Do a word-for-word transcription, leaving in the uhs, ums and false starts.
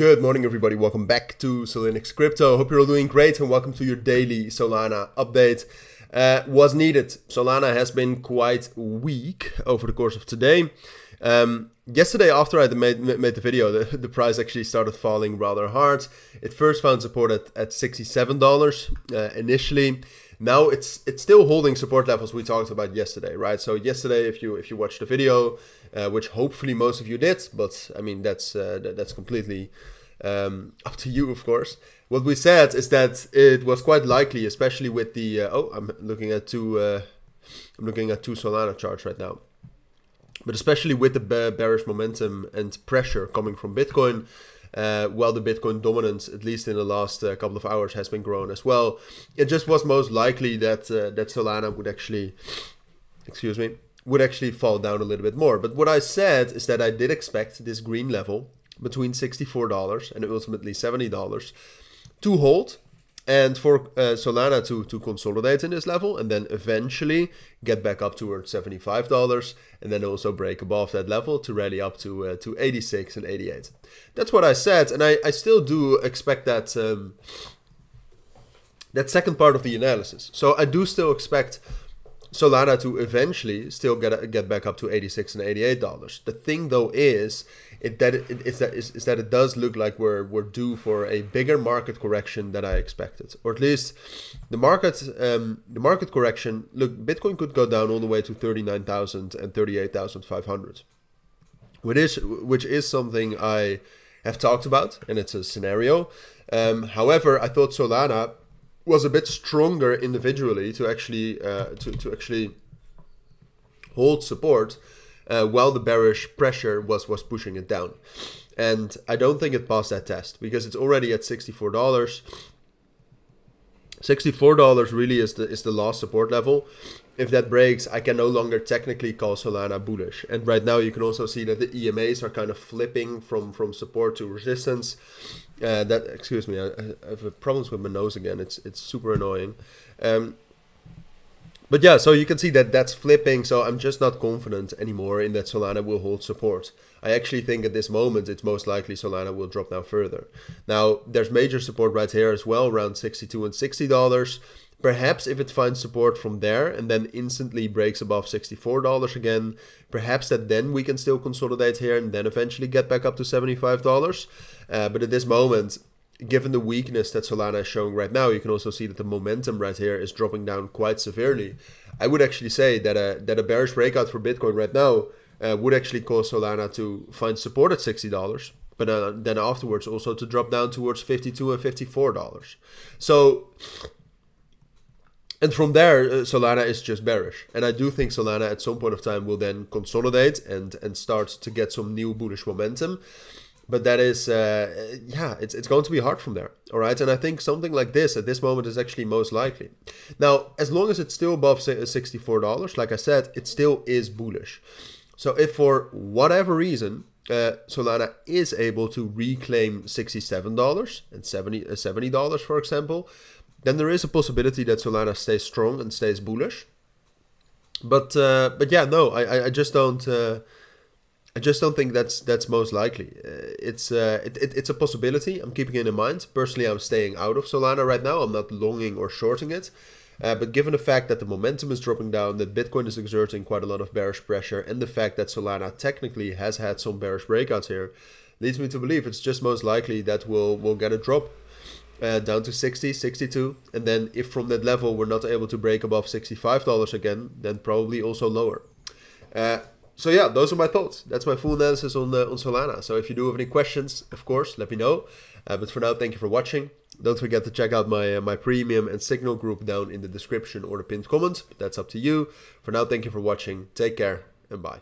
Good morning, everybody. Welcome back to Cilinix Crypto. Hope you're all doing great and welcome to your daily Solana update. Uh, was needed. Solana has been quite weak over the course of today. Um, yesterday, after I made, made the video, the, the price actually started falling rather hard. It first found support at, at sixty-seven dollars uh, initially. Now it's it's still holding support levels we talked about yesterday, right? So yesterday, if you if you watched the video, uh, which hopefully most of you did, but I mean that's uh, that, that's completely um, up to you, of course. What we said is that it was quite likely, especially with the uh, oh, I'm looking at two uh, I'm looking at two Solana charts right now, but especially with the bearish momentum and pressure coming from Bitcoin. Uh, while the Bitcoin dominance, at least in the last uh, couple of hours, has been growing as well, it just was most likely that uh, that Solana would actually, excuse me, would actually fall down a little bit more. But what I said is that I did expect this green level between sixty-four dollars and ultimately seventy dollars to hold, and for uh, Solana to to consolidate in this level and then eventually get back up towards seventy-five dollars and then also break above that level to rally up to uh, to eighty-six and eighty-eight. That's what I said, and I, I still do expect that um, that second part of the analysis. So I do still expect Solana to eventually still get get back up to eighty-six and eighty-eight dollars. The thing though is it that it, is that is, is that it does look like we're we're due for a bigger market correction than I expected, or at least the market um, the market correction. Look, Bitcoin could go down all the way to thirty-nine thousand and thirty-eight thousand five hundred, which is which is something I have talked about, and it's a scenario. Um, however, I thought Solana was a bit stronger individually to actually uh, to, to actually hold support uh, while the bearish pressure was was pushing it down, and I don't think it passed that test because it's already at sixty-four dollars. sixty-four dollars really is the is the last support level. If that breaks, I can no longer technically call Solana bullish. And right now you can also see that the E M As are kind of flipping from, from support to resistance. Uh, that excuse me, I, I have problems with my nose again. It's it's super annoying. Um, but yeah, so you can see that that's flipping. So I'm just not confident anymore in that Solana will hold support. I actually think at this moment it's most likely Solana will drop down further. Now there's major support right here as well, around sixty-two and sixty dollars. Perhaps if it finds support from there and then instantly breaks above sixty-four dollars again, perhaps that then we can still consolidate here and then eventually get back up to seventy-five dollars. Uh, but at this moment, given the weakness that Solana is showing right now, you can also see that the momentum right here is dropping down quite severely. I would actually say that a, that a bearish breakout for Bitcoin right now uh, would actually cause Solana to find support at sixty dollars, but uh, then afterwards also to drop down towards fifty-two and fifty-four dollars. So... and from there, uh, Solana is just bearish. And I do think Solana at some point of time will then consolidate and, and start to get some new bullish momentum. But that is, uh, yeah, it's, it's going to be hard from there. All right. And I think something like this at this moment is actually most likely. Now, as long as it's still above sixty-four dollars, like I said, it still is bullish. So if for whatever reason, uh, Solana is able to reclaim sixty-seven dollars and seventy dollars, for example, then there is a possibility that Solana stays strong and stays bullish. But uh, but yeah, no, I I just don't uh, I just don't think that's that's most likely. Uh, it's uh, it, it, it's a possibility. I'm keeping it in mind. Personally, I'm staying out of Solana right now. I'm not longing or shorting it. Uh, but given the fact that the momentum is dropping down, that Bitcoin is exerting quite a lot of bearish pressure, and the fact that Solana technically has had some bearish breakouts here, leads me to believe it's just most likely that we'll we'll get a drop. Uh, down to sixty, sixty-two, and then if from that level we're not able to break above sixty-five dollars again, then probably also lower. Uh, so yeah, those are my thoughts. That's my full analysis on uh, on Solana. So if you do have any questions, of course, let me know. Uh, but for now, thank you for watching. Don't forget to check out my uh, my premium and signal group down in the description or the pinned comment. That's up to you. For now, thank you for watching. Take care and bye.